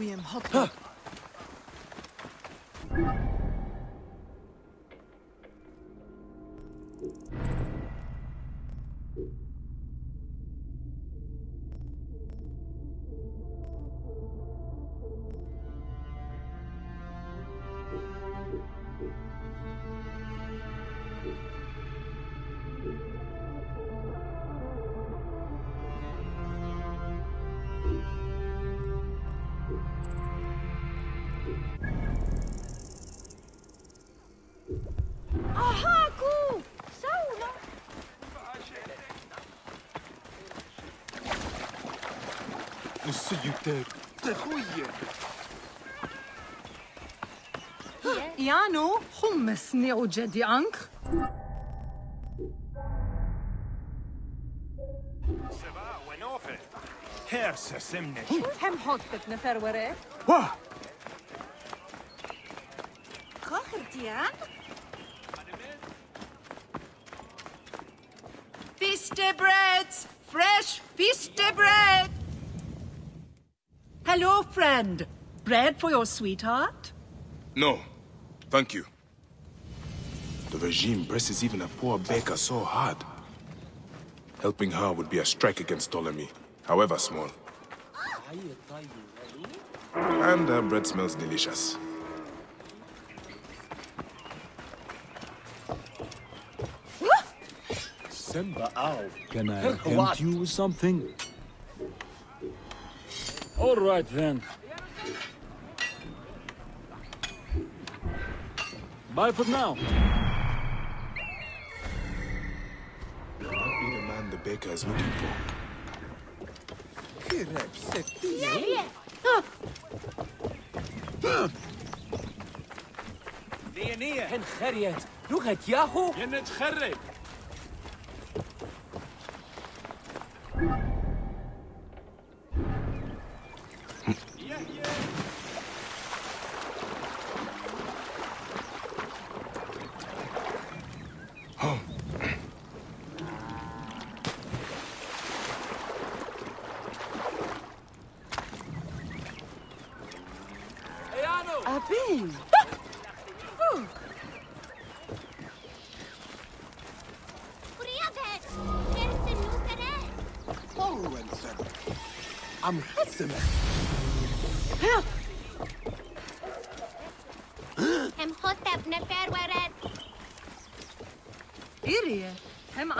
We am hot. يانو حمسني وجدي عنك سبا ونوفر هرس سمني هم حطت نفر وراك واه خاخر ديان فيستا بريد فريش فيستا بريد. Hello, friend. Bread for your sweetheart? No, thank you. The regime presses even a poor baker so hard. Helping her would be a strike against Ptolemy, however small. And her bread smells delicious. Simba, ow. Can I tempt you with something? All right, then. Bye for now. You're not being the man the baker is looking for. Leonia and Harriet, look at Yahoo!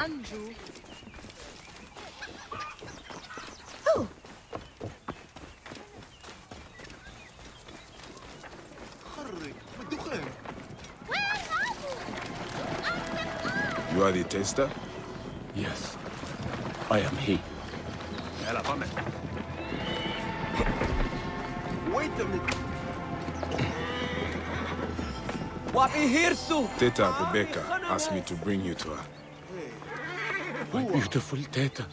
Anju. Oh. You are the taster? Yes, I am he. Wait a minute. Teta, Rebecca asked me to bring you to her. My beautiful Teta.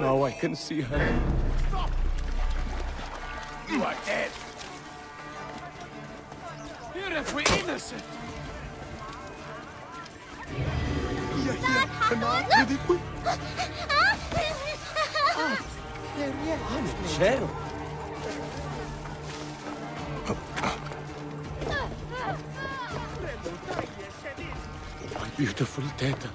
Now I can see her. Stop! You are dead. Beautifully innocent. My beautiful Teta.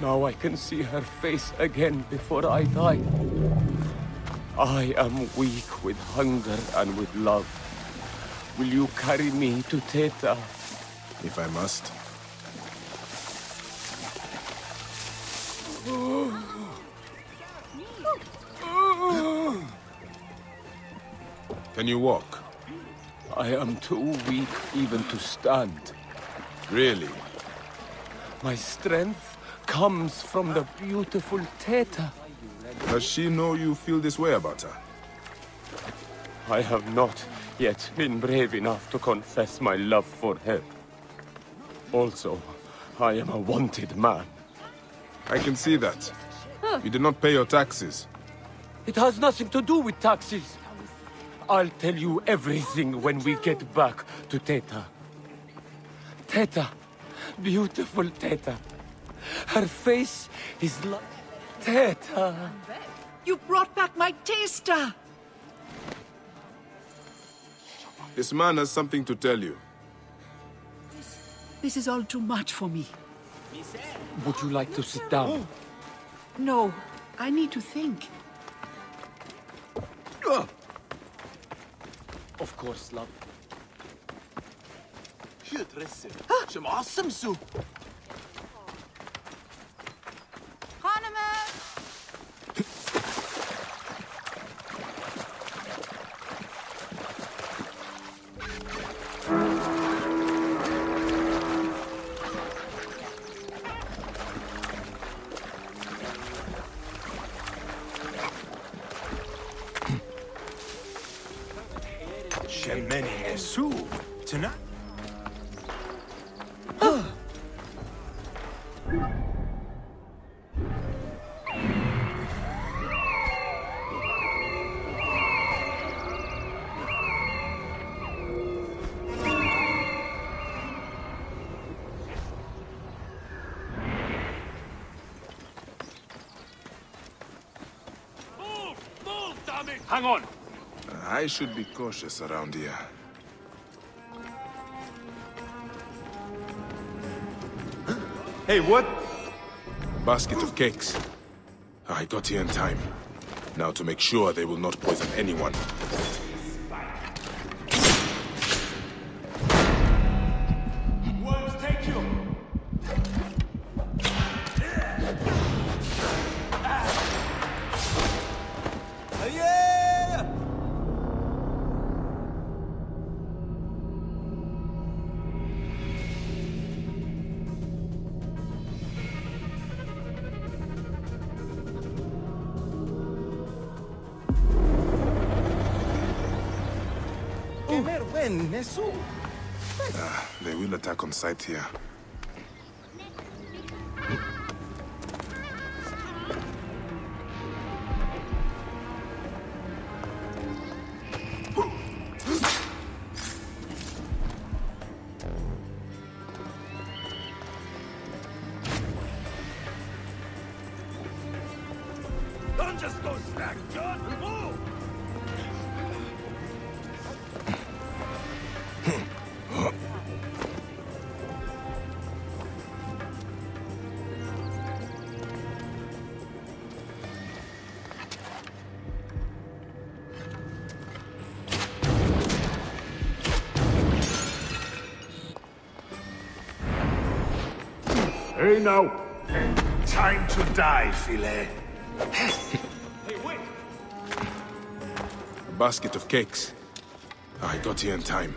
Now I can see her face again before I die. I am weak with hunger and with love. Will you carry me to Teta? If I must. Can you walk? I am too weak even to stand. Really? My strength comes from the beautiful Teta. Does she know you feel this way about her? I have not yet been brave enough to confess my love for her. Also, I am a wanted man. I can see that. You did not pay your taxes. It has nothing to do with taxes. I'll tell you everything when we get back to Teta. Teta, beautiful Teta. Her face is like... Teta! You brought back my taster! This man has something to tell you. This is all too much for me. Would you like to sit down? No, I need to think. Of course, love. Some awesome soup. Hang on! I should be cautious around here. Hey, what? Basket of cakes. I got here in time. Now to make sure they will not poison anyone. They will attack on sight here. Don't just go snack, John! Move! Now. Time to die, Filae. Hey, wait! A basket of cakes. I got here in time.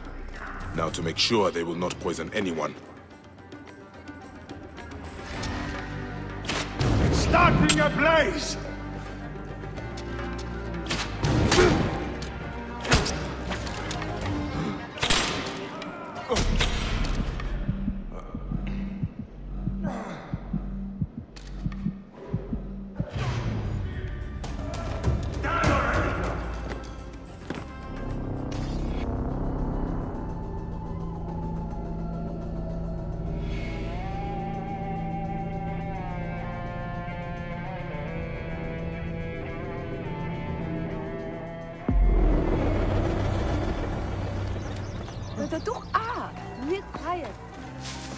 Now to make sure they will not poison anyone. Starting a blaze!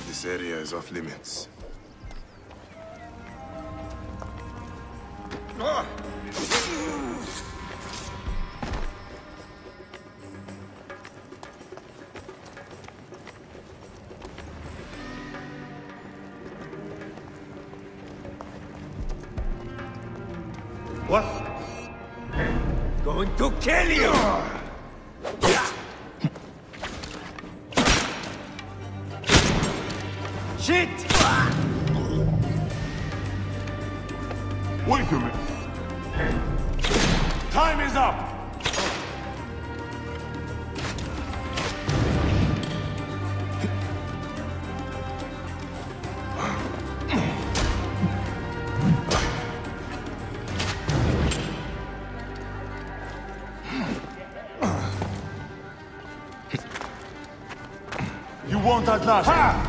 This area is off limits. What? Going to kill you! At last. Ha!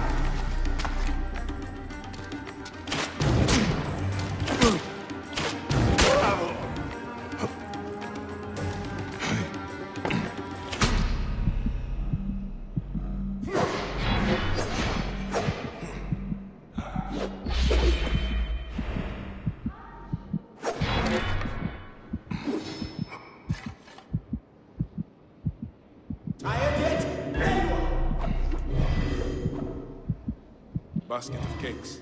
basket of cakes.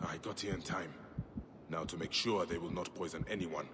I got here in time. Now to make sure they will not poison anyone.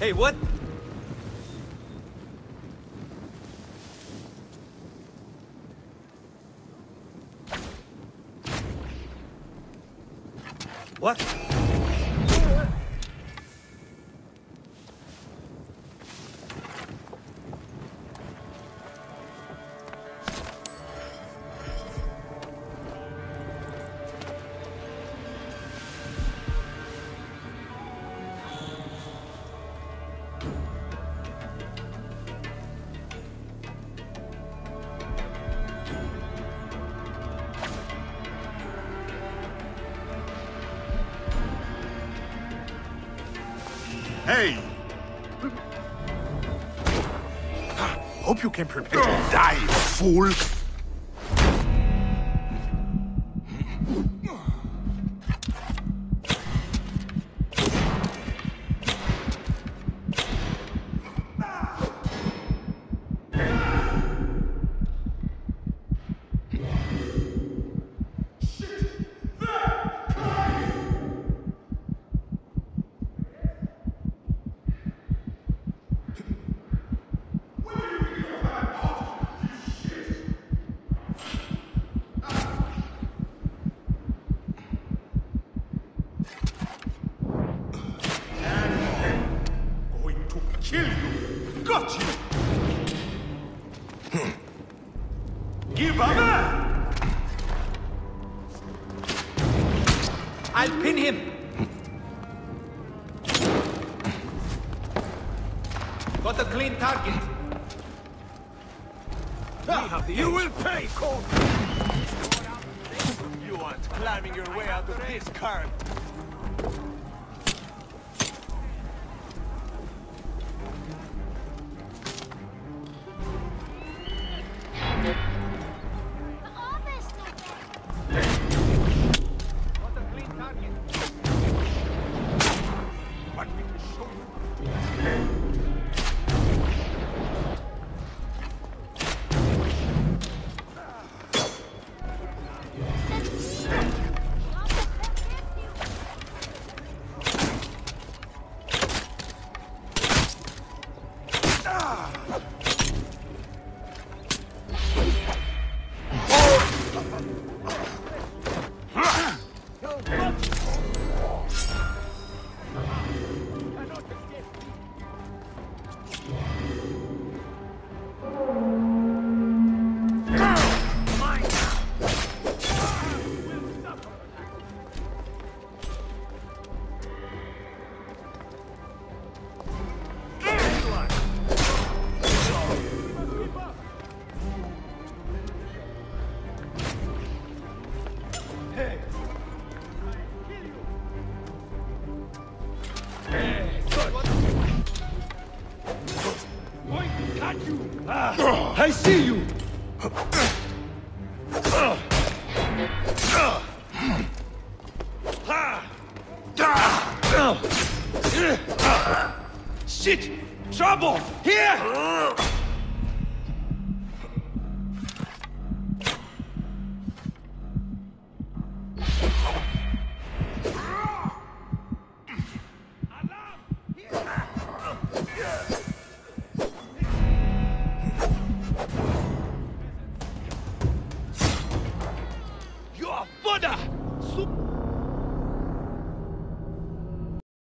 Hey, what? What? Hey! Hope you can prepare to die, fool! Anju! I see you! Shit! Trouble! Here!